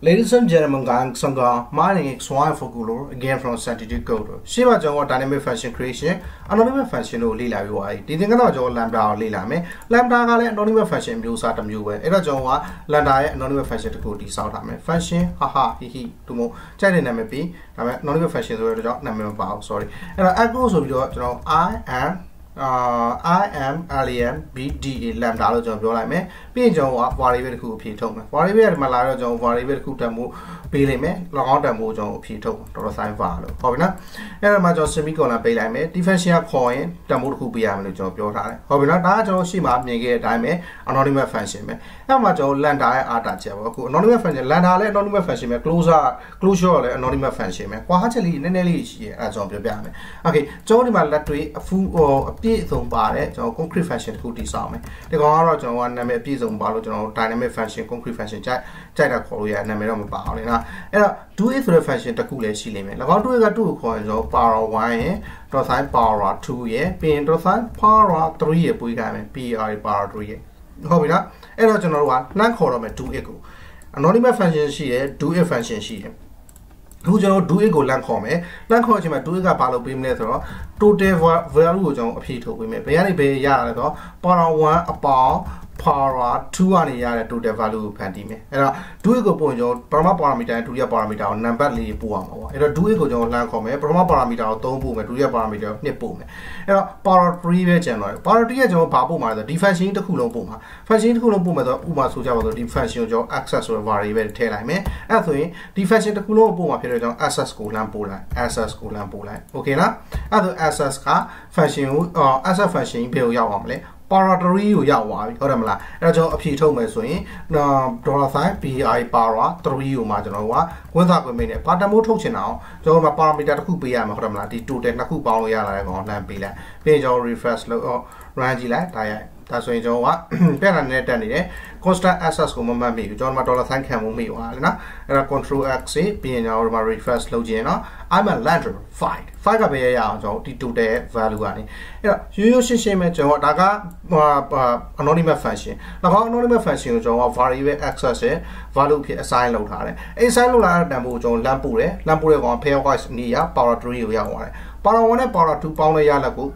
Ladies and gentlemen, my name is Swan Fokulu, again from Strategic Code. Shiva Jongo dynamic function creation, anonymous function, Lila UI. Didn't know Lambda or Lila, Lambda, anonymous function, Blue Satam Uwe, Era Jonga, Landa, anonymous function to go to Southam, function, haha, he, to move, Chadinamapi, anonymous function, sorry. And I go so your I am LAMBDA Lambda lo jong pyo lai mai pyin jong wa variable ku phi thok mai variable ma la lo jong variable ku tam mu pe lai mai logout tam mu jong phi thok dot sign var lo ho bi na era ma jong semicolon pe lai mai differential ya khon yin tam mu tu ku pe ya mai lo jong pyo tha lai ho bi na da jong shi ma myin ke dai mai anonymous function mai era ma jong lambda ya a ta che bo ku anonymous function lambda le anonymous function mai closure le anonymous function mai kwa che li ne ne li shi a jong pyo pya mai okay jong di ma lat twi a full or concrete fashion to disarm. The origin one a piece of dynamic fashion, concrete fashion, China Korea, and do it for fashion to cool a shilling. About doing a 2 coins or power 1 year, Dothan power 2 year, being Dothan power 3 year, Pugam, PR power 3 year. Hobina, original one, Nankoram, 2 echo. Anonymous fashion she, do a fashion she. Who do ego lancome, lancome, do a palo beam letter, 2 day value of heat of women, Piani Bay Yardo, Para 1 a power, Para 2 and a yard to the value pandemic. Do ego ponjo, Prama parameter, to your parameter, Nambatli Puamo. And a do ego lancome, Prama parameter, Tomboom, to your parameter, Nepome. Para 3 general, Para 3 general Papuma, the defensive to Kulopuma. Fashion Kulopuma, the Uma Suja, the defensive of access or variable tail I may, as we defensive to Kulopuma. Access school and polar, access school and polar. Okay, now other access car fashion or as a fashion bill yawamly, paratary yawa, Odamla, Rajo Pitome swing, no Dorothy, PI para, 3 Majanoa, without a minute, Patamo Tochi now, Joma Paramita Kubiam, Odamla, the 2 Tenakuba Yalagon Lampilla, page or refresh Rangila, Diane. That's why you want better net and constant access to my me. John Madola thank him me. Era control axis being our marriage first logina. I'm a lantern. 5 of a yard or D2 value. You use the same anonymous function. Now, anonymous function is a variable access value assign load. A cellular number on Lampure on pairwise near power 3 yard. Power 1 and power 2 pound a yalago.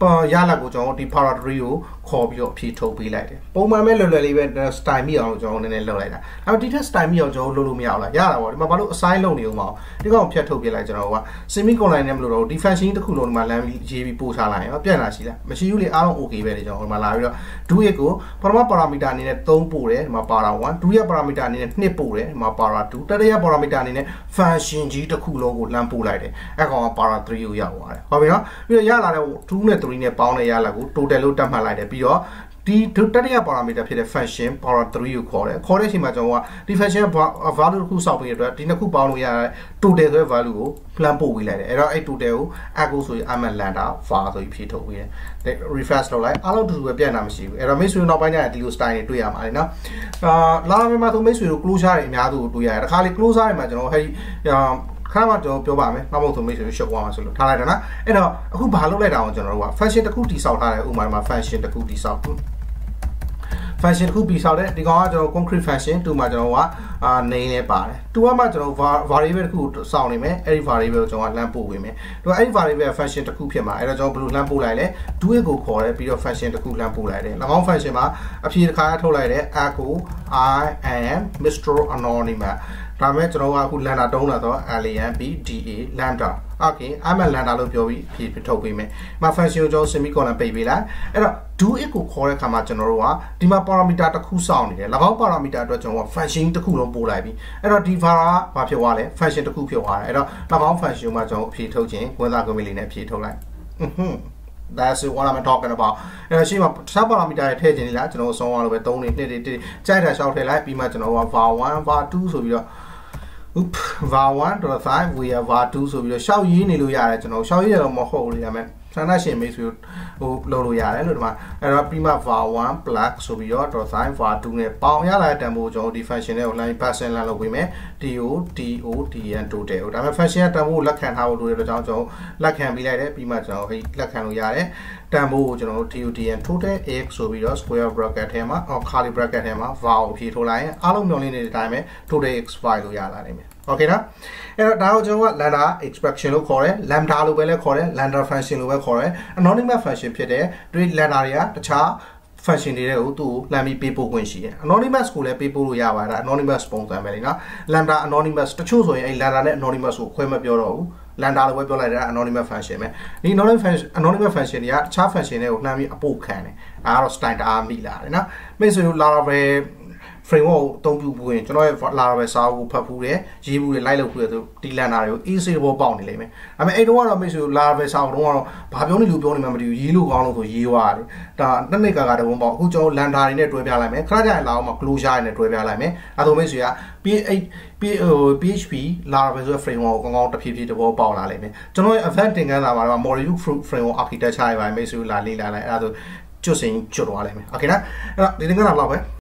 Yalago John, the power 3 copy of Pito be like. Boma Melody time me on John and Loretta. I did this time me on John Lulumiala Yala, Mabalu Silo Newma. The Pito be like Genova. Semicolon and Luro, defensive the Kulon Malam GB Pusa line, or Pianasila. Machine are okay very John Malaria. 2 echo, Parma Paramitan in a Tom Pure, Mapara 1, 2 year Paramitan in a Nepure, Mapara 2, 3 year Paramitan in a fashion G to Kulo Lampulite. I got para 3 yard. However, we are Yala 2 net. Pound a yalago, total dump like a beer, D to Tadia parameter, the fashion, power 3 call it, correct him as one, the fashion value who's up here, Tina Kuban, we are 2 day value, Lampo will let it, and I 2 day, I go to Amalanda, Father Pito, we refresh no light, allowed to do a piano machine, and I miss you not by night, you stand to Yamalina. Lama to miss you, close eye, Madu, do you have Harley close eye, Major, hey. Fashion could be solid, the guard or concrete fashion to Majanoa, Nene Bar. To a matter of variable good sound, every variable John Lampo women. To every variable fashion to Kupima, and a John Blue Lampo Lade, do a good call, a bit of fashion to Cook Lampo Lade. Long Fashima, appear Kato Lade, Ako, I am Mr. Anonymous. Rametroa who Lana Donato, LAMBDA Lambda. Okay, I'm a Lana Lobby, people talk with me. My fashion John semicolon baby line, and a do it could call a Kamachanoa, Dima Paramita cool sound, Lava Paramita, fashion the cool on Bulabi, and a Divara, Papiwale, fashion the cook your wire, and a Lava fashion Majo Pito Jane, without a million Pito line. That's what I'm talking about. And I see my Sabaramita taking that, and also on the Tony Nedity, China shall like be much over var 1, var 2, so we are var 1 to the time, we are var 2, so we shall you need to yarn, no, shall you more holy, I mean. Sanashim is you Loluya and Luma, and a prima var 1 black, so we are to the time, var 2 net pound yard, and mojo, the fashion line person, and of women, DOT, and 2 day. I'm a fashion, and who luck and how do it, luck can be like it, be much, luck and yard. tempo TUTN total x will be the square bracket hammer or curly bracket hammer wow he to line alumni time today x y to yala name okay now lambda expression of core lambda will core lambda function over core anonymous function today read lanaria cha function to let me people when she anonymous school people who are anonymous phone America lambda anonymous to choose a ladder anonymous who came up your Lambda web anonymous function. The anonymous function ya cha function of Nami Apocan, Arrowstein Army Larina, Miss Laravel framework, don't you go into Laravel Savu Papure, Jibu Lilo with the Lanario, easy bound limit. I mean, I don't want to miss you Laravel Savu, Pabioni Lubon memory, you look on who you are. The Naka got a woman who told Landa in a to be alame, Crada Lama, Cluja in a to be alame, Adomesia, P8. PHP Laravel framework on the PHP to go about a venting and our more useful framework architecture by Mesula Lila and other choosing children. Okay, now, didn't